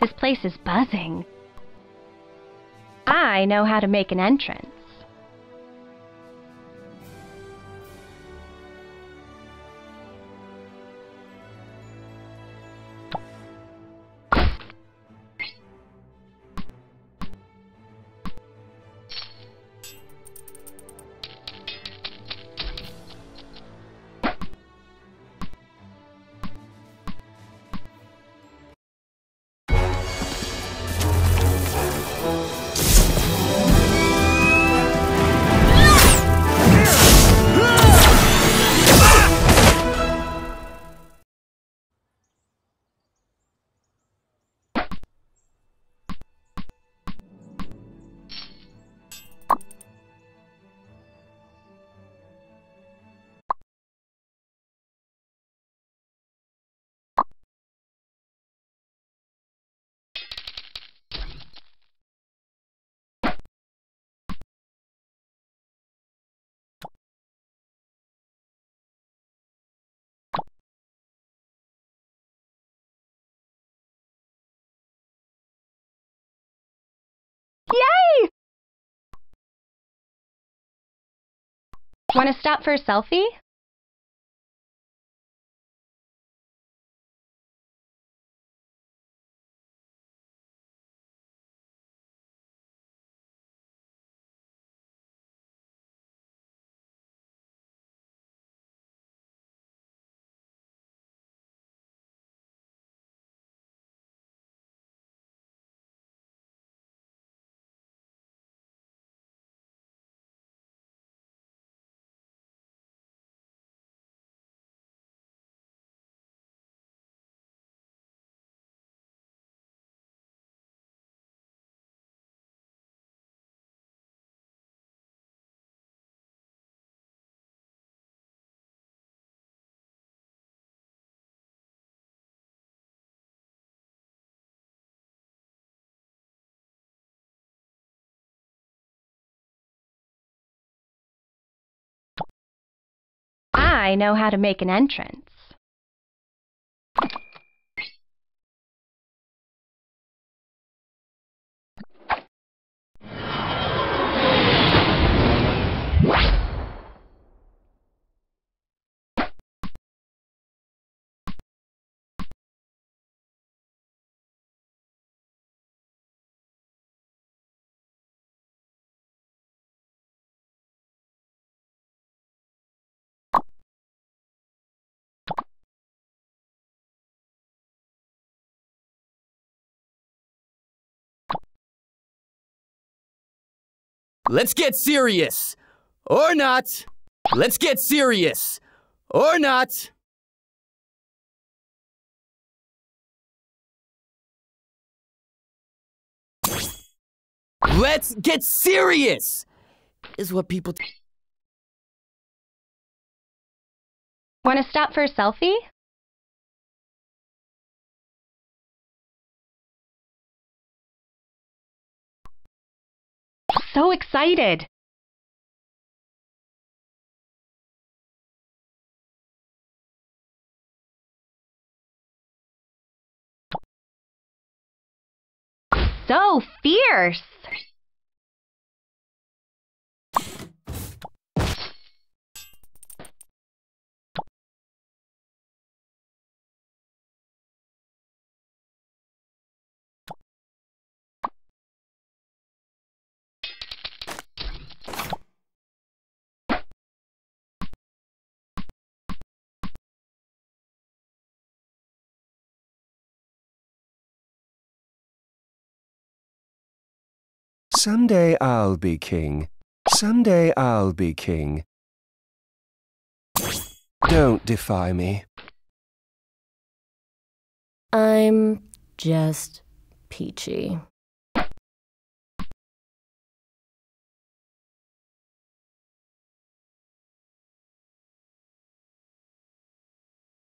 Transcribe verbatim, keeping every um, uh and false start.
This place is buzzing. I know how to make an entrance. Want to stop for a selfie? I know how to make an entrance. Let's get serious, or not. Let's get serious, or not. Let's get serious, is what people do. Want to stop for a selfie? So excited! So fierce! Someday I'll be king. Someday I'll be king. Don't defy me. I'm just peachy.